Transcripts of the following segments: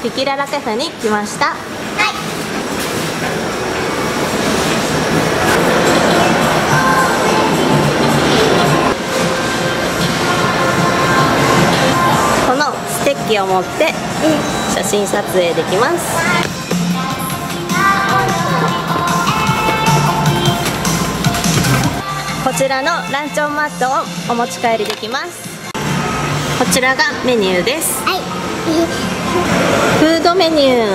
キキララカフェに来ました。このステッキを持って写真撮影できます。こちらのランチョンマットをお持ち帰りできます。こちらがメニューです。はい、フードメニュー、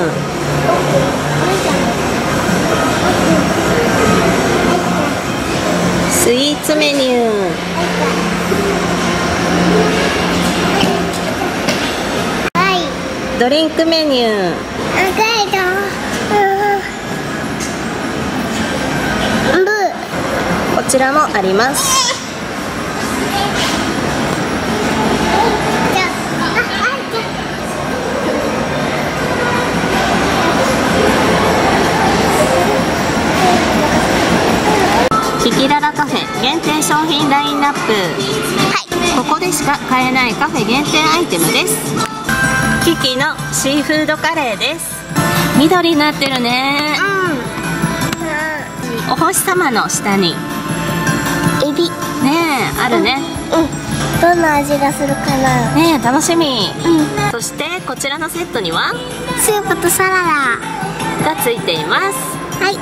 スイーツメニュー、はい、ドリンクメニュー、こちらもあります。キキララカフェ限定商品ラインナップ、はい、ここでしか買えないカフェ限定アイテムです。キキのシーフードカレーです。緑になってるね、お星様の下にエビねえあるね、どんな味がするかなねえ楽しみ、そしてこちらのセットにはスープとサラダがついています。はい、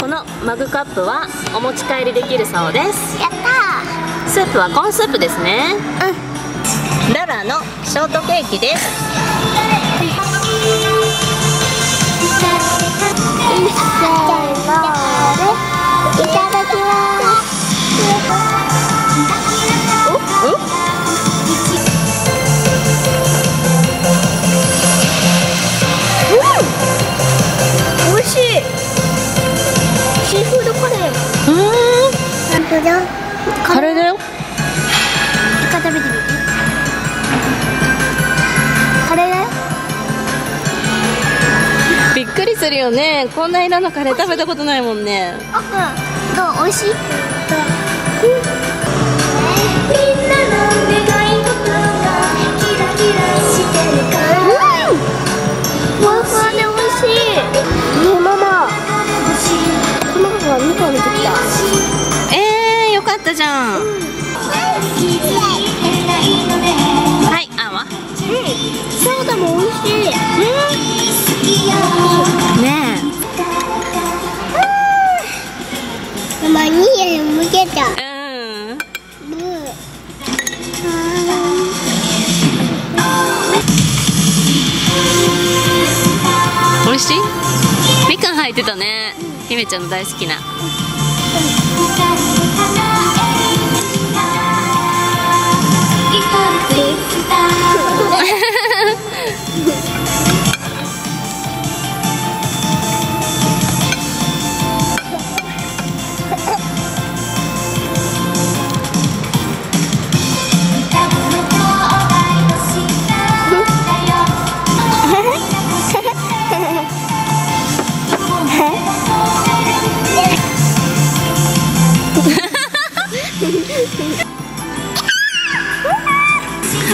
このマグカップはお持ち帰りできるそうです。やったー。スープはコーンスープですね。ララのショートケーキです。いただきます。おいしい。シーフードカレー。カレーだよ。一回食べてみて。カレーだよ。びっくりするよね。こんな色のカレー食べたことないもんね。どう？おいしい？みんなの願い事がキラキラしてるからふわふわでおいしい。ねえママ、卵が2個出てきた。よかったじゃん。はい、あんは？サラダもおいしい。ねえママ、2円むけた。美味しい？みかん入ってたね。ひめちゃんの大好きな。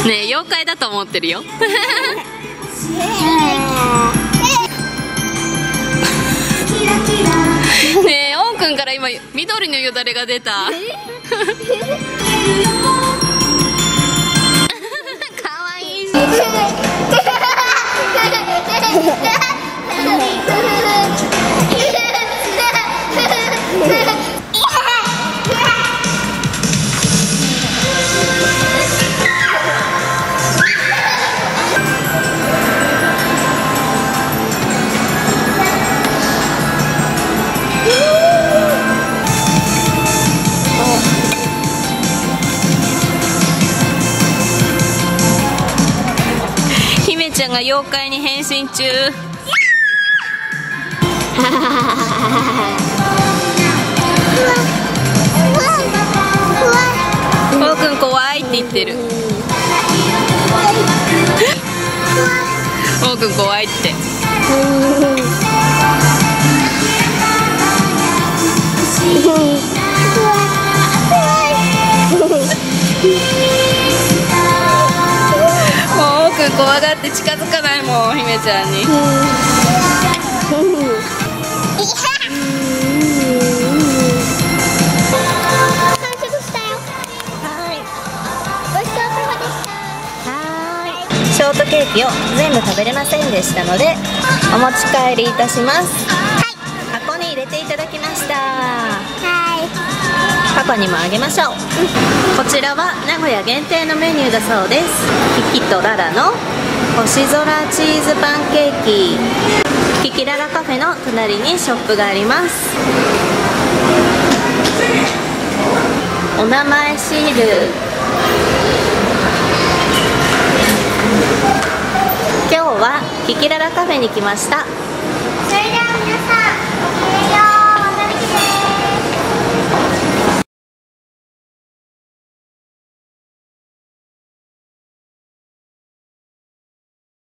ねえ、妖怪だと思ってるよ。ねえ、オンくんから今緑のよだれが出た。かわいい。妖怪に変身中。こうくん怖いって言ってる。こうくん怖いって。怖がって近づかないもん、姫ちゃんに。ショートケーキを全部食べれませんでしたので、お持ち帰りいたします。はい、箱に入れていただきました。はい、パパにもあげましょう。こちらは名古屋限定のメニューだそうです。キキとララの星空チーズパンケーキ。キキララカフェの隣にショップがあります。お名前シール。今日はキキララカフェに来ました。